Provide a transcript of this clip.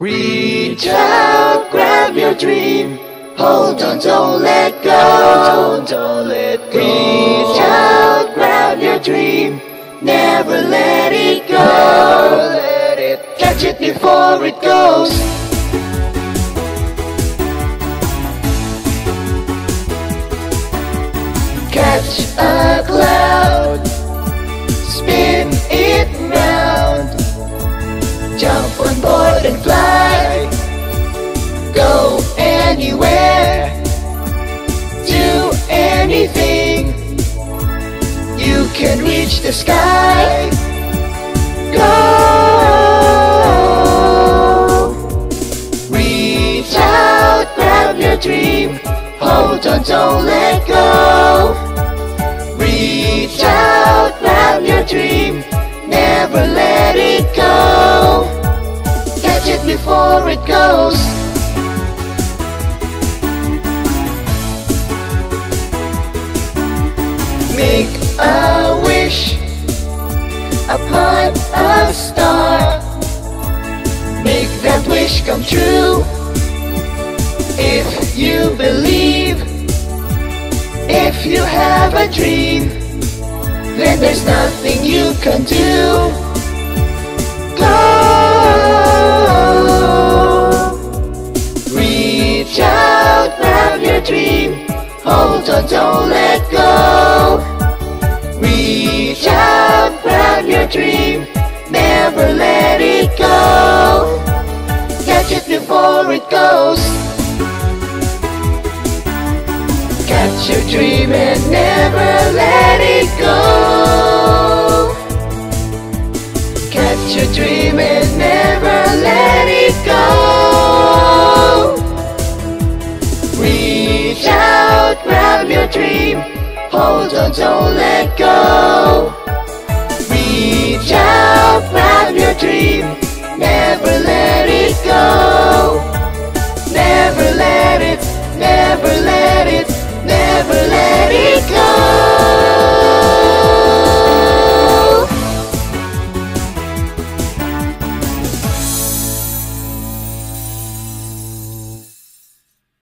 Reach out, grab your dream. Hold on, don't let go. Don't let go. Reach out, grab your dream. Never let it go. Let it catch it before it goes. Catch a cloud, spin it round. Jump on board and fly. Go anywhere, do anything. You can reach the sky. Go. Reach out, grab your dream. Hold on, don't let go. Reach out, grab your dream. Never let it go. Catch it before it goes. Make a wish upon a star. Make that wish come true. If you believe, if you have a dream, then there's nothing you can do. Go. Reach out, grab your dream. Hold on, don't let go. Reach out, grab your dream. Never let it go. Catch it before it goes. Catch your dream and never let it go. Catch your dream and never let it go. Reach out, grab your dream. Hold on, don't let go. Reach out, grab your dream. Never let it go.